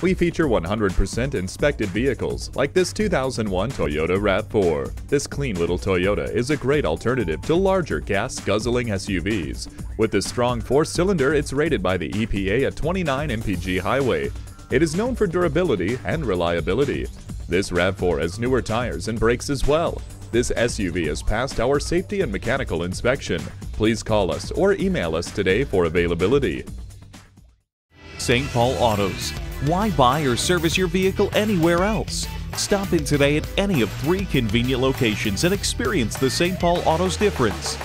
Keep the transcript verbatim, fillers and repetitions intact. We feature one hundred percent inspected vehicles like this two thousand one Toyota RAV four. This clean little Toyota is a great alternative to larger gas-guzzling S U Vs. With this strong four-cylinder, it's rated by the E P A at twenty-nine M P G highway. It is known for durability and reliability. This RAV four has newer tires and brakes as well. This S U V has passed our safety and mechanical inspection. Please call us or email us today for availability. Saint Paul Autos. Why buy or service your vehicle anywhere else? Stop in today at any of three convenient locations and experience the Saint Paul Autos difference.